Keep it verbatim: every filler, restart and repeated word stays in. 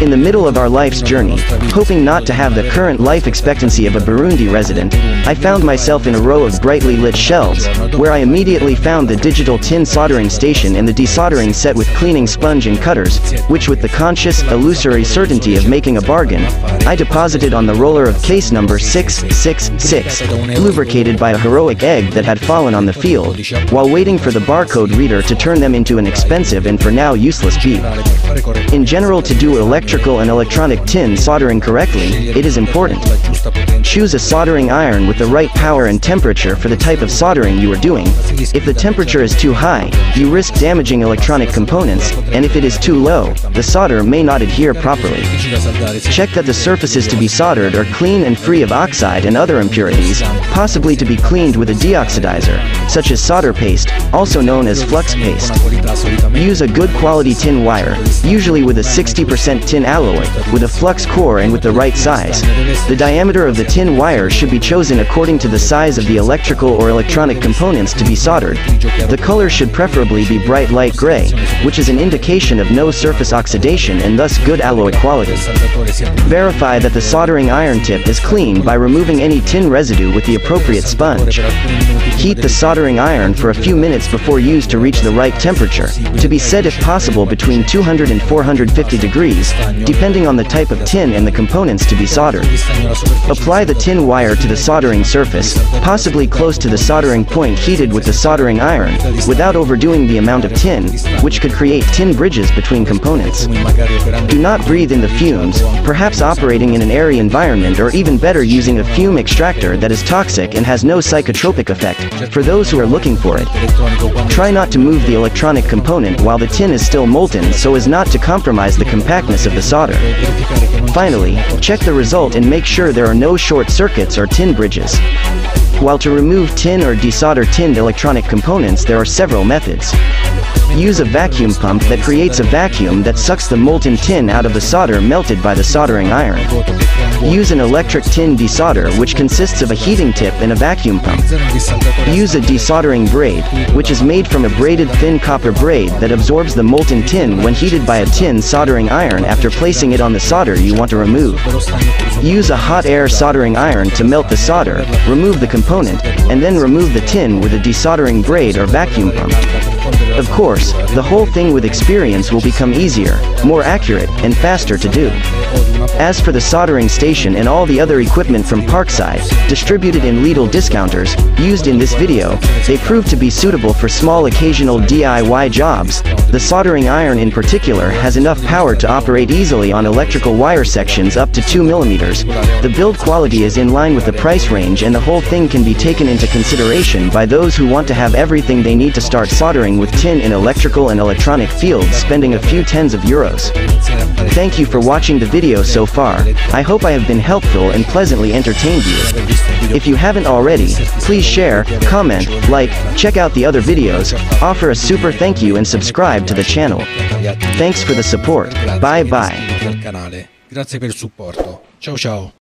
In the middle of our life's journey, hoping not to have the current life expectancy of a Burundi resident, I found myself in a row of brightly lit shelves, where I immediately found the digital tin soldering station and the desoldering set with cleaning sponge and cutters, which with the conscious, illusory certainty of making a bargain, I deposited on the roller of case number six six six, lubricated by a heroic egg that had fallen on the field, while waiting for the barcode reader to turn them into an expensive and for now useless beep. In general, to do electrical and electronic tin soldering correctly, it is important. Choose a soldering iron with the right power and temperature for the type of soldering you are doing. If the temperature is too high, you risk damaging electronic components, and if it is too low, the solder may not adhere properly. Check that the surfaces to be soldered are clean and free of oxide and other impurities, possibly to be cleaned with a deoxidizer, such as solder paste, also known as flux paste. Use a good quality tin wire, usually with a sixty percent tin alloy, with a flux core and with the right size. The diameter of the tin wire should be chosen according to the size of the electrical or electronic components to be soldered. The color should preferably be bright light gray, which is an indication of no surface oxidation and thus good alloy quality. Verify that the soldering iron tip is clean by removing any tin residue with the appropriate sponge. Heat the soldering iron for a few minutes before use to reach the right temperature, to be set if possible between two hundred and four hundred fifty degrees, depending on the type of tin and the components to be soldered. Apply the tin wire to the soldering surface, possibly close to the soldering point heated with the soldering iron, without overdoing the amount of tin, which could create tin bridges between components. Do not breathe in the fumes, perhaps operating in an airy environment or even better using a fume extractor that is toxic and has no psychotropic effect, for those who are looking for it. Try not to move the electronic component while the tin is still molten so as not to compromise the compactness of the solder. Finally, check the result and make sure there are no short circuits or tin bridges. While to remove tin or desolder tinned electronic components, there are several methods. Use a vacuum pump that creates a vacuum that sucks the molten tin out of the solder melted by the soldering iron. Use an electric tin desolder which consists of a heating tip and a vacuum pump. Use a desoldering braid, which is made from a braided thin copper braid that absorbs the molten tin when heated by a tin soldering iron after placing it on the solder you want to remove. Use a hot air soldering iron to melt the solder, remove the component, and then remove the tin with a desoldering braid or vacuum pump. Of course, the whole thing with experience will become easier, more accurate, and faster to do. As for the soldering station and all the other equipment from Parkside, distributed in Lidl discounters, used in this video, they prove to be suitable for small occasional D I Y jobs. The soldering iron in particular has enough power to operate easily on electrical wire sections up to two millimeters. The build quality is in line with the price range and the whole thing can be taken into consideration by those who want to have everything they need to start soldering with tin in electrical and electronic fields, spending a few tens of euros. Thank you for watching the video so far. I hope I have been helpful and pleasantly entertained you. If you haven't already, please share, comment, like, check out the other videos, offer a super thank you and subscribe to the channel. Thanks for the support. Bye bye. Grazie per il supporto. Ciao ciao.